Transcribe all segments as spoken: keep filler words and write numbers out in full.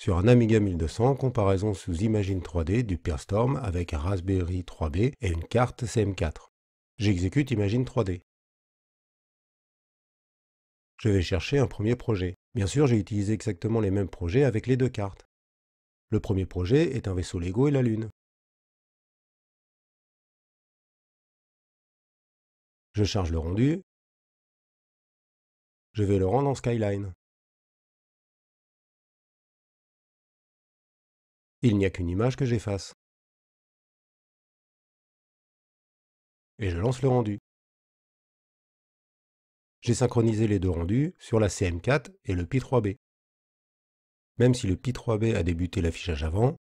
sur un Amiga mille deux cents, comparaison sous Imagine trois D du Pistorm avec un Raspberry trois B et une carte C M quatre. J'exécute Imagine trois D. Je vais chercher un premier projet. Bien sûr, j'ai utilisé exactement les mêmes projets avec les deux cartes. Le premier projet est un vaisseau Lego et la Lune. Je charge le rendu. Je vais le rendre en Skyline. Il n'y a qu'une image que j'efface. Et je lance le rendu. J'ai synchronisé les deux rendus sur la C M quatre et le P trois B. Même si le P trois B a débuté l'affichage avant,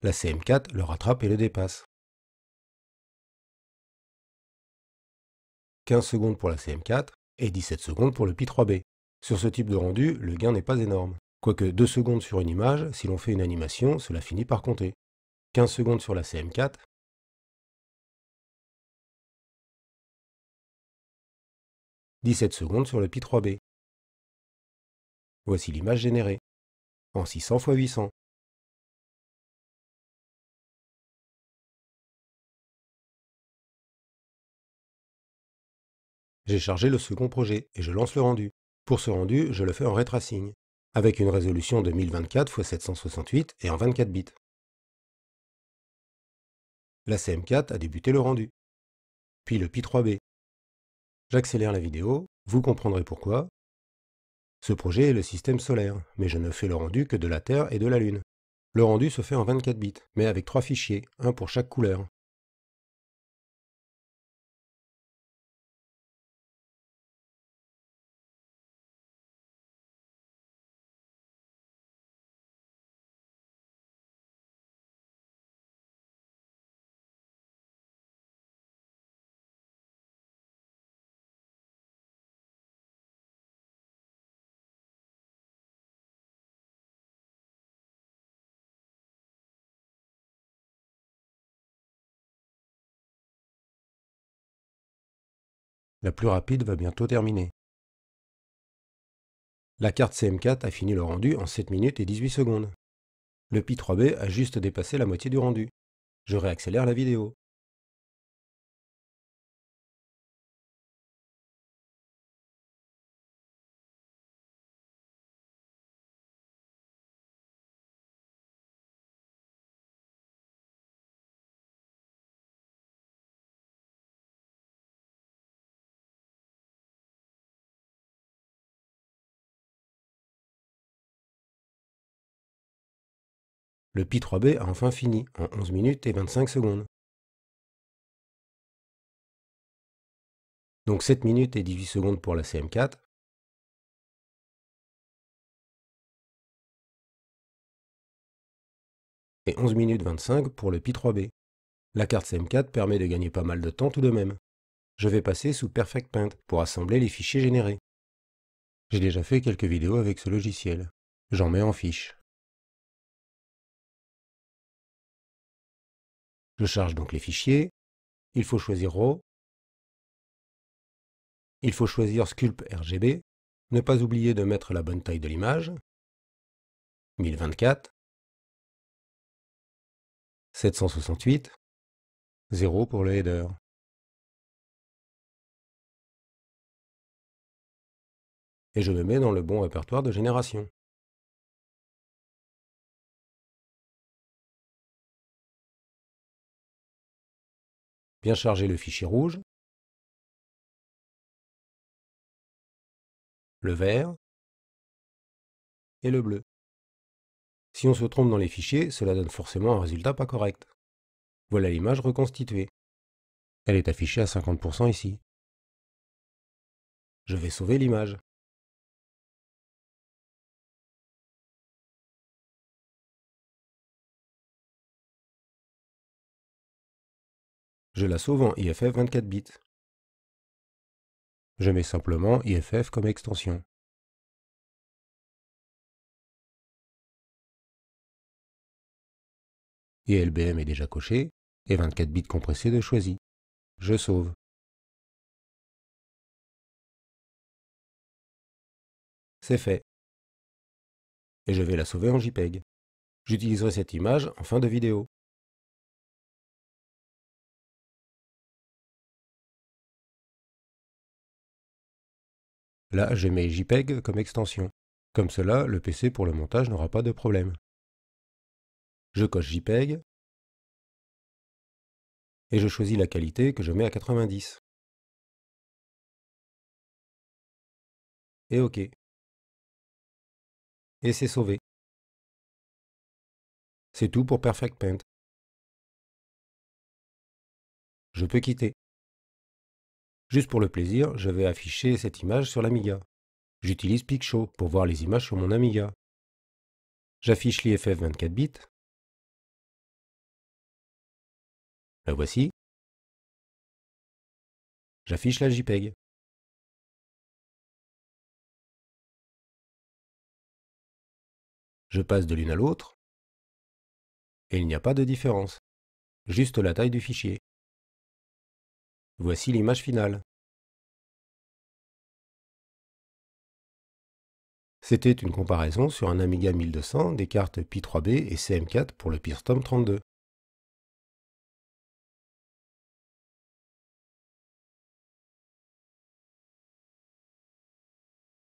la C M quatre le rattrape et le dépasse. quinze secondes pour la C M quatre et dix-sept secondes pour le P trois B. Sur ce type de rendu, le gain n'est pas énorme. Quoique deux secondes sur une image, si l'on fait une animation, cela finit par compter. quinze secondes sur la C M quatre. dix-sept secondes sur le P trois B. Voici l'image générée, en six cents par huit cents. J'ai chargé le second projet et je lance le rendu. Pour ce rendu, je le fais en retracing, avec une résolution de mille vingt-quatre par sept cent soixante-huit et en vingt-quatre bits. La C M quatre a débuté le rendu, puis le P trois B. J'accélère la vidéo, vous comprendrez pourquoi. Ce projet est le système solaire, mais je ne fais le rendu que de la Terre et de la Lune. Le rendu se fait en vingt-quatre bits, mais avec trois fichiers, un pour chaque couleur. La plus rapide va bientôt terminer. La carte C M quatre a fini le rendu en sept minutes et dix-huit secondes. Le P trois B a juste dépassé la moitié du rendu. Je réaccélère la vidéo. Le P trois B a enfin fini, en onze minutes et vingt-cinq secondes. Donc sept minutes et dix-huit secondes pour la C M quatre. Et onze minutes vingt-cinq pour le P trois B. La carte C M quatre permet de gagner pas mal de temps tout de même. Je vais passer sous Perfect Paint pour assembler les fichiers générés. J'ai déjà fait quelques vidéos avec ce logiciel. J'en mets en fiche. Je charge donc les fichiers, il faut choisir RAW, il faut choisir Sculpt R G B, ne pas oublier de mettre la bonne taille de l'image, mille vingt-quatre, sept cent soixante-huit, zéro pour le header. Et je me mets dans le bon répertoire de génération. Bien charger le fichier rouge, le vert et le bleu. Si on se trompe dans les fichiers, cela donne forcément un résultat pas correct. Voilà l'image reconstituée. Elle est affichée à cinquante pour cent ici. Je vais sauver l'image. Je la sauve en I F F vingt-quatre bits. Je mets simplement I F F comme extension. I L B M est déjà coché et vingt-quatre bits compressés de choisi. Je sauve. C'est fait. Et je vais la sauver en JPEG. J'utiliserai cette image en fin de vidéo. Là, j'ai mes JPEG comme extension. Comme cela, le P C pour le montage n'aura pas de problème. Je coche JPEG et je choisis la qualité que je mets à quatre-vingt-dix. Et OK. Et c'est sauvé. C'est tout pour Perfect Paint. Je peux quitter. Juste pour le plaisir, je vais afficher cette image sur l'Amiga. J'utilise Picshow pour voir les images sur mon Amiga. J'affiche l'I F F vingt-quatre bits. La voici. J'affiche la JPEG. Je passe de l'une à l'autre et il n'y a pas de différence, juste la taille du fichier. Voici l'image finale. C'était une comparaison sur un Amiga mille deux cents des cartes P trois B et C M quatre pour le Pistorm trente-deux.